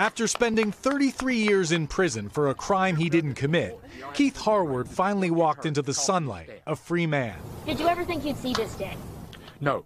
After spending 33 years in prison for a crime he didn't commit, Keith Harward finally walked into the sunlight, a free man. Did you ever think you'd see this day? No,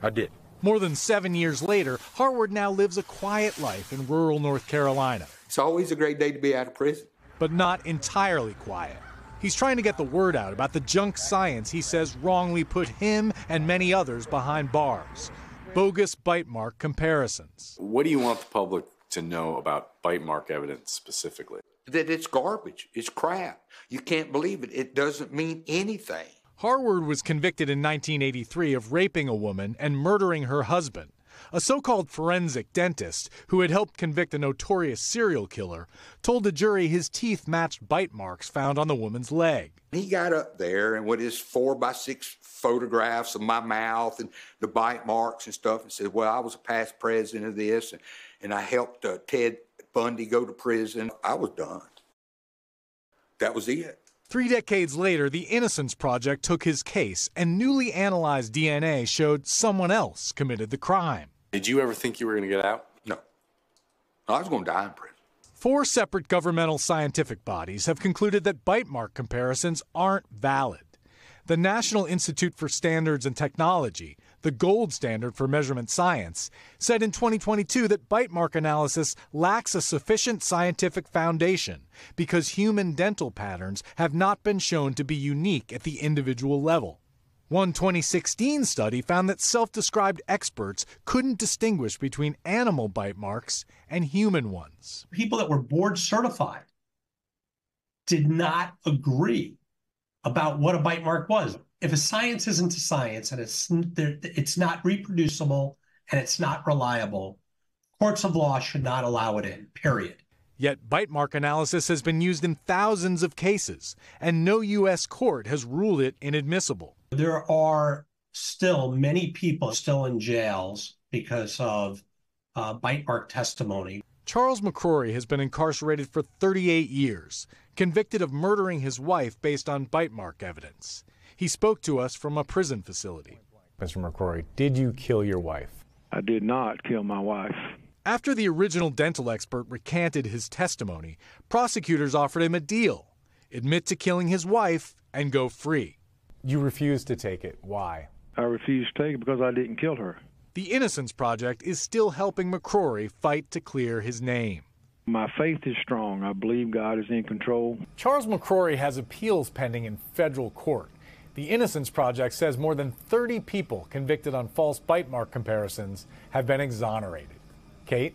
I didn't. More than 7 years later, Harward now lives a quiet life in rural North Carolina. It's always a great day to be out of prison. But not entirely quiet. He's trying to get the word out about the junk science he says wrongly put him and many others behind bars. Bogus bite mark comparisons. What do you want the public to know about bite mark evidence specifically? That it's garbage, it's crap. You can't believe it, it doesn't mean anything. Harward was convicted in 1983 of raping a woman and murdering her husband. A so-called forensic dentist, who had helped convict a notorious serial killer, told the jury his teeth matched bite marks found on the woman's leg. He got up there and with his 4x6 photographs of my mouth and the bite marks and stuff and said, well, I was a past president of this and I helped Ted Bundy go to prison. I was done. That was it. 3 decades later, the Innocence Project took his case, and newly analyzed DNA showed someone else committed the crime. Did you ever think you were going to get out? No. I was going to die in prison. 4 separate governmental scientific bodies have concluded that bite mark comparisons aren't valid. The National Institute for Standards and Technology, the gold standard for measurement science, said in 2022 that bite mark analysis lacks a sufficient scientific foundation because human dental patterns have not been shown to be unique at the individual level. One 2016 study found that self-described experts couldn't distinguish between animal bite marks and human ones. People that were board certified did not agree about what a bite mark was. If a science isn't a science and it's not reproducible and it's not reliable, courts of law should not allow it in, period. Yet bite mark analysis has been used in thousands of cases, and no U.S. court has ruled it inadmissible. There are still many people still in jails because of bite mark testimony. Charles McCrory has been incarcerated for 38 years, convicted of murdering his wife based on bite mark evidence. He spoke to us from a prison facility. Mr. McCrory, did you kill your wife? I did not kill my wife. After the original dental expert recanted his testimony, prosecutors offered him a deal: admit to killing his wife and go free. You refused to take it. Why? I refused to take it because I didn't kill her. The Innocence Project is still helping McCrory fight to clear his name. My faith is strong. I believe God is in control. Charles McCrory has appeals pending in federal court. The Innocence Project says more than 30 people convicted on false bite mark comparisons have been exonerated. Kate?